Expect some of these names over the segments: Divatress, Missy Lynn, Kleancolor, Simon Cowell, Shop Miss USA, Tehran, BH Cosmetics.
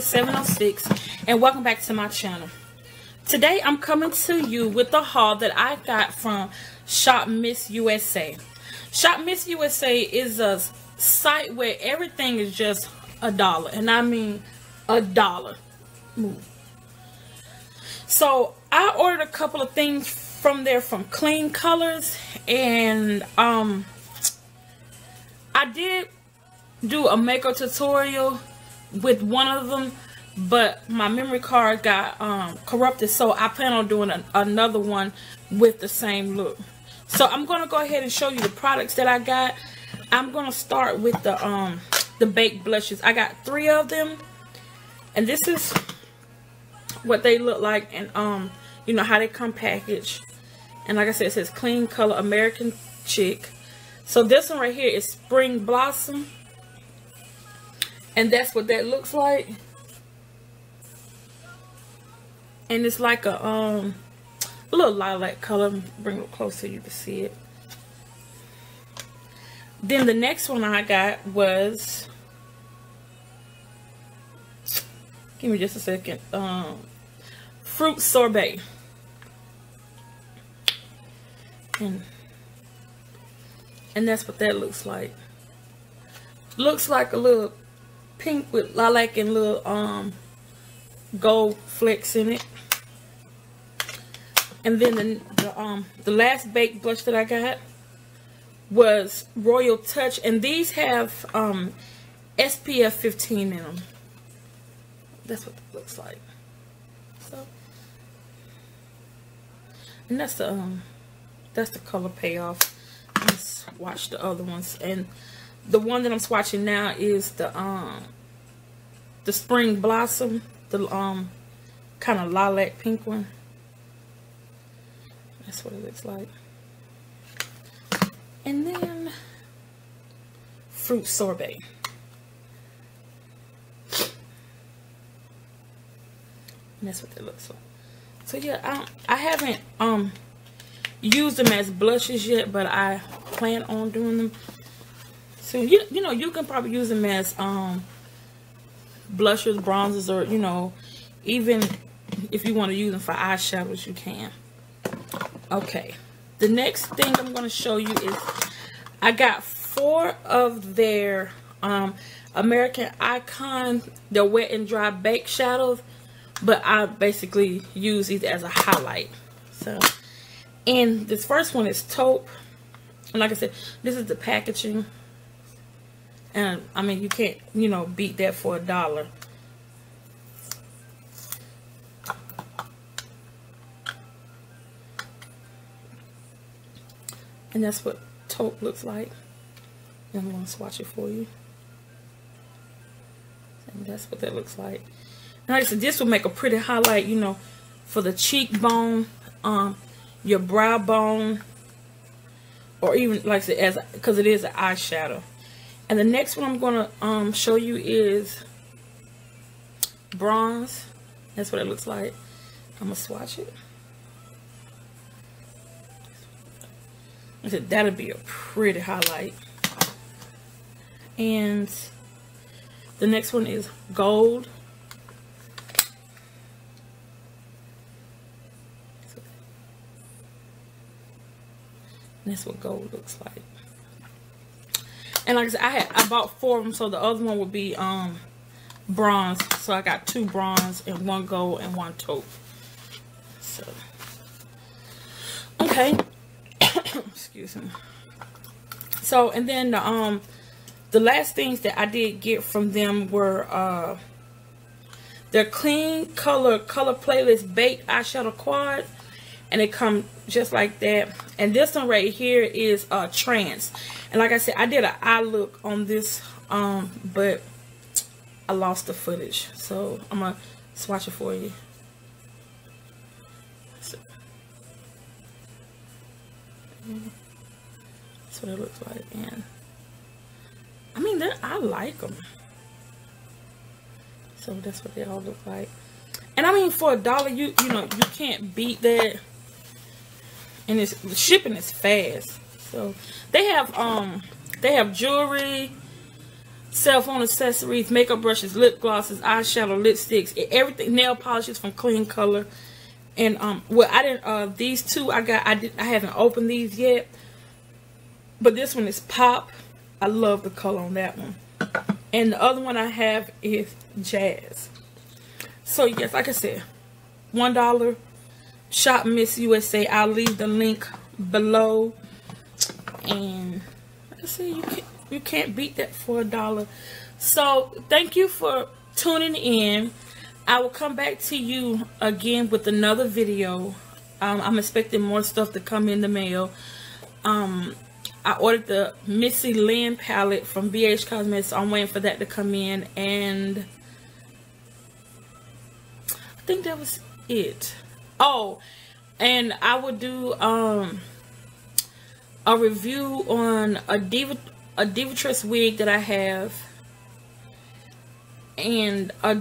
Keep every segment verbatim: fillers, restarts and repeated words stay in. seven oh six, and welcome back to my channel. Today I'm coming to you with a haul that I got from Shop Miss U S A. Shop Miss U S A is a site where everything is just a dollar, and I mean a dollar. So I ordered a couple of things from there, from Kleancolor, and um, I did do a makeup tutorial with one of them, but my memory card got um, corrupted, so I plan on doing an, another one with the same look. So I'm gonna go ahead and show you the products that I got. I'm gonna start with the um the baked blushes. I got three of them, and this is what they look like, and um you know how they come packaged. And like I said, it says Kleancolor American Chic. So this one right here is Spring Blossom, and that's what that looks like. And it's like a um a little lilac color. Bring it closer so you can see it. Then the next one I got was, give me just a second, um Fruit Sorbet. And, and that's what that looks like. Looks like a little pink with lilac and little um gold flecks in it. And then the, the um the last baked blush that I got was Royal Touch, and these have um S P F fifteen in them. That's what it looks like. So, and that's the um that's the color payoff. Let's swatch the other ones, and the one that I'm swatching now is the um the Spring Blossom, the um kind of lilac pink one. That's what it looks like. And then Fruit Sorbet. And that's what it looks like. So yeah, I, I haven't um used them as blushes yet, but I plan on doing them. So you you know, you can probably use them as um blushers, bronzers, or you know, even if you want to use them for eyeshadows, you can. Okay, the next thing I'm going to show you is I got four of their um, American Icon, the wet and dry bake shadows, but I basically use these as a highlight. So, and this first one is taupe, and like I said, this is the packaging, and I mean you can't, you know, beat that for a dollar. And that's what taupe looks like. And I'm going to swatch it for you. And that's what that looks like. And like I said, this will make a pretty highlight, you know, for the cheekbone, um, your brow bone, or even, like I said, as because it is an eyeshadow. And the next one I'm going to um, show you is bronze. That's what it looks like. I'm going to swatch it. I said that'll be a pretty highlight. And the next one is gold. And that's what gold looks like. And like I said, I had I bought four of them, so the other one would be um bronze. So I got two bronze and one gold and one taupe. So okay. Excuse me. So, and then the, um, the last things that I did get from them were uh, their Kleancolor Color Playlist Baked Eyeshadow Quad, and they come just like that. And this one right here is uh, Trans. And like I said, I did an eye look on this, um, but I lost the footage, so I'm gonna swatch it for you. That's what it looks like. And I mean, I like them, so that's what they all look like. And I mean, for a dollar, you you know, you can't beat that. And it's, the shipping is fast. So they have um they have jewelry, cell phone accessories, makeup brushes, lip glosses, eyeshadow, lipsticks, everything, nail polishes from Kleancolor. And um well, I didn't uh these two I got I did I haven't opened these yet. But this one is Pop. I love the color on that one. And the other one I have is Jazz. So yes, like I said, one dollar Shop Miss U S A. I'll leave the link below. And let's see, you can't, you can't beat that for a dollar. So thank you for tuning in. I will come back to you again with another video. Um, I'm expecting more stuff to come in the mail. Um, I ordered the Missy Lynn palette from B H Cosmetics. So I'm waiting for that to come in. And I think that was it. Oh, and I will do um, a review on a Diva, a Divatress wig that I have. And a...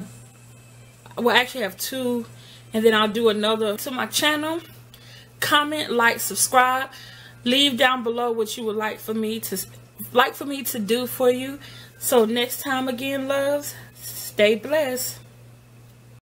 Well, I actually have two, and then I'll do another. To my channel, comment, like, subscribe, leave down below what you would like for me to like for me to do for you. So next time again, loves, stay blessed.